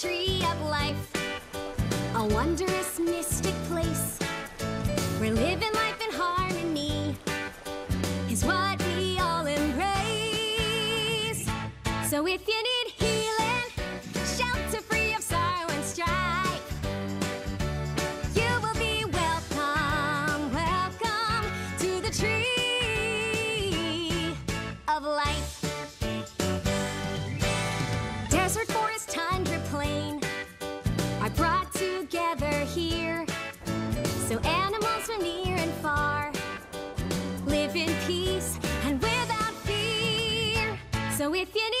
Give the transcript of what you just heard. tree of life, a wondrous mystic place where living life in harmony is what we all embrace. So if you need healing, shelter free of sorrow and strife, you will be welcome, welcome to the tree of life. Desert, forest, tundra, plain are brought together here, so animals from near and far live in peace and without fear. So if you need